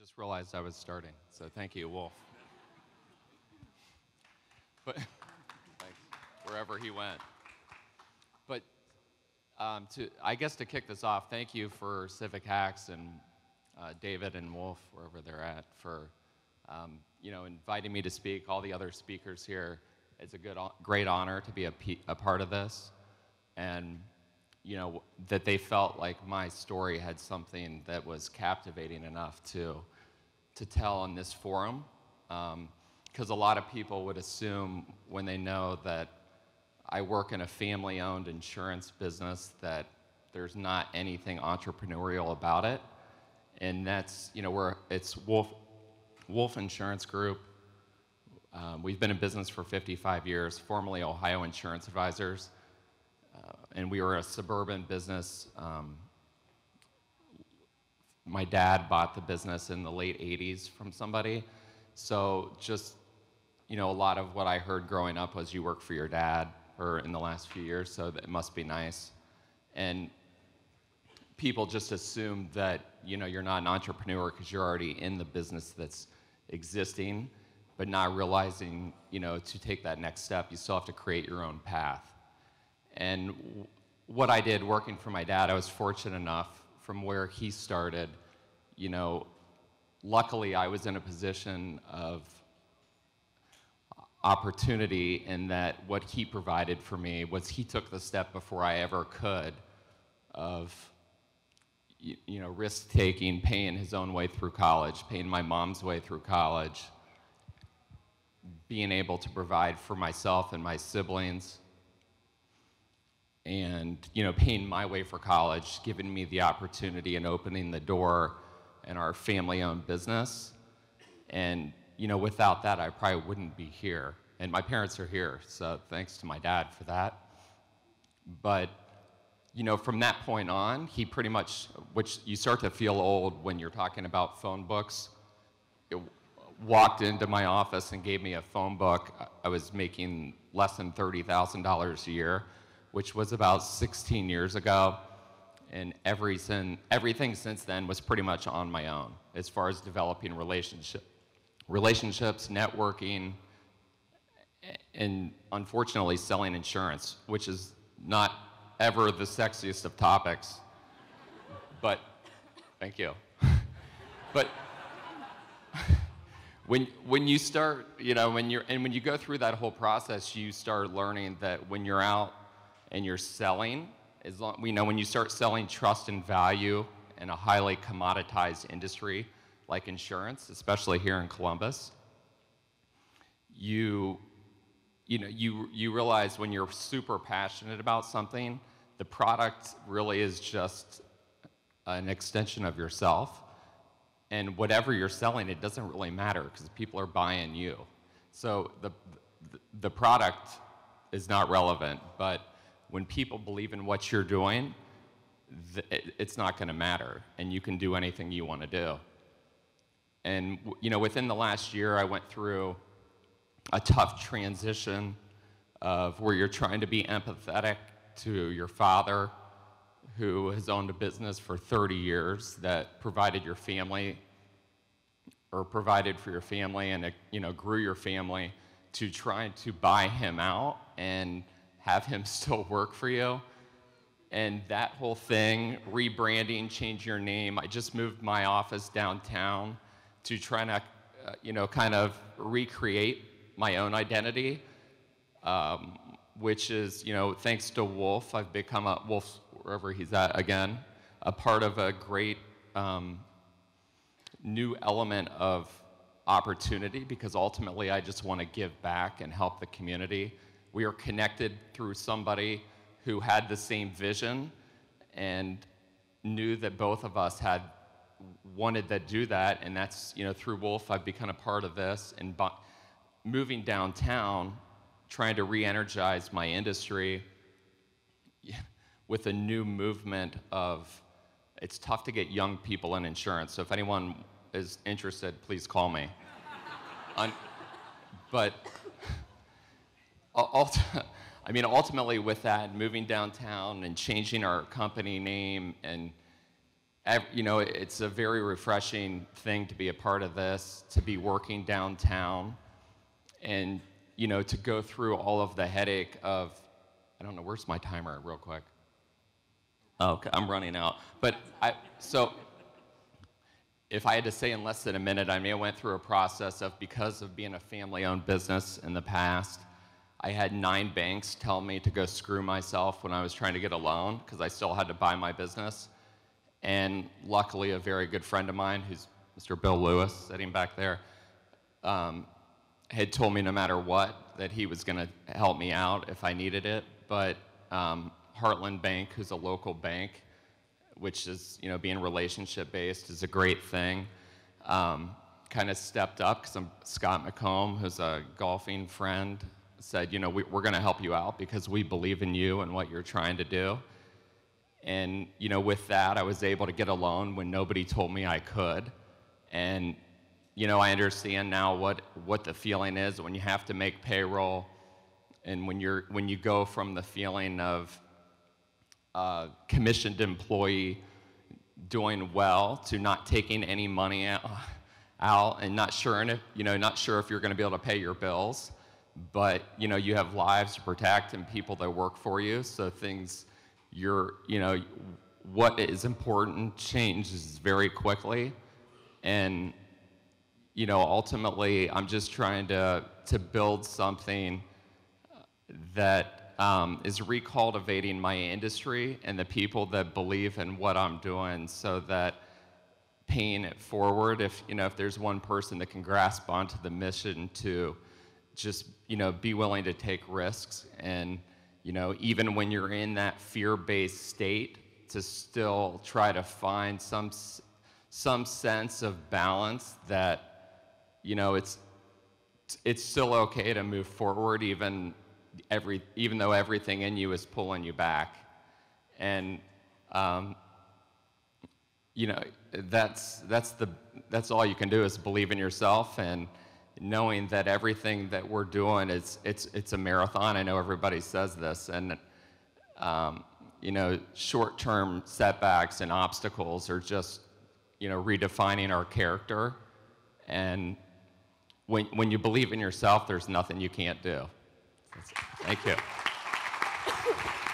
just realized I was starting, so thank you, Wolfe. But thanks, wherever he went. But I guess to kick this off, thank you for Civic Hacks and David and Wolfe, wherever they're at, for inviting me to speak. All the other speakers here, it's a great honor to be a part of this, and that they felt like my story had something that was captivating enough to tell on this forum, because a lot of people would assume when they know that I work in a family-owned insurance business that there's not anything entrepreneurial about it, and that's where it's Wolfe Insurance Group. We've been in business for 55 years, formerly Ohio Insurance Advisors. And we were a suburban business. My dad bought the business in the late 80s from somebody. So just, a lot of what I heard growing up was you work for your dad, or in the last few years, so it must be nice. And people just assume that, you're not an entrepreneur because you're already in the business that's existing, but not realizing, to take that next step, you still have to create your own path. And what I did working for my dad, I was fortunate enough from where he started, luckily I was in a position of opportunity in that what he provided for me was he took the step before I ever could of, risk-taking, paying his own way through college, paying my mom's way through college, being able to provide for myself and my siblings, and paying my way for college, giving me the opportunity and opening the door in our family-owned business. And without that, I probably wouldn't be here. And my parents are here, so thanks to my dad for that. But from that point on, he pretty much, which you start to feel old when you're talking about phone books, walked into my office and gave me a phone book. I was making less than $30,000 a year, which was about 16 years ago, and everything since then was pretty much on my own, as far as developing relationships, networking, and unfortunately selling insurance, which is not ever the sexiest of topics, but thank you. But when you start, when you go through that whole process, you start learning that when you're out and you're selling, when you start selling trust and value in a highly commoditized industry like insurance, especially here in Columbus, you realize when you're super passionate about something, the product really is just an extension of yourself. And whatever you're selling, it doesn't really matter because people are buying you. So the product is not relevant, but when people believe in what you're doing, it's not going to matter, and you can do anything you want to do. And within the last year, I went through a tough transition of where you're trying to be empathetic to your father, who has owned a business for 30 years that provided for your family, and grew your family, to trying to buy him out and have him still work for you. And that whole thing, rebranding, change your name. I just moved my office downtown to try to, kind of recreate my own identity, which is, thanks to Wolfe, I've become a Wolfe, wherever he's at again, a part of a great new element of opportunity, because ultimately I just want to give back and help the community. We are connected through somebody who had the same vision and knew that both of us had wanted to do that, and that's, through Wolfe, I've become a part of this. And moving downtown, trying to re-energize my industry with a new movement of, it's tough to get young people in insurance, so if anyone is interested, please call me. Ultimately with that, moving downtown and changing our company name and you know, it's a very refreshing thing to be a part of this, to be working downtown, and, you know, to go through all of the headache of, I don't know, where's my timer real quick? Oh, okay, I'm running out. But so if I had to say in less than a minute, I mean, I went through a process of, because of being a family-owned business in the past, I had 9 banks tell me to go screw myself when I was trying to get a loan, because I still had to buy my business. And luckily, a very good friend of mine, who's Mr. Bill Lewis, sitting back there, had told me no matter what that he was going to help me out if I needed it. But Heartland Bank, who's a local bank, which is, you know, being relationship-based, is a great thing. Kind of stepped up, because Scott McComb, who's a golfing friend, said, you know, we're going to help you out because we believe in you and what you're trying to do. And, you know, with that, I was able to get a loan when nobody told me I could. And, you know, I understand now what the feeling is when you have to make payroll, and when you go from the feeling of commissioned employee doing well to not taking any money out and not sure if you're going to be able to pay your bills. But, you know, you have lives to protect and people that work for you, so things. You know, what is important changes very quickly, and, you know, ultimately, I'm just trying to build something that is recultivating my industry and the people that believe in what I'm doing, so that paying it forward. If, you know, if there's one person that can grasp onto the mission to just, you know, be willing to take risks and, you know, even when you're in that fear-based state, to still try to find some sense of balance that, you know, it's still okay to move forward even though everything in you is pulling you back. And you know, that's all you can do is believe in yourself, and knowing that everything that we're doing, it's a marathon. I know everybody says this, and you know, short-term setbacks and obstacles are just, you know, redefining our character. And when you believe in yourself, there's nothing you can't do. Thank you.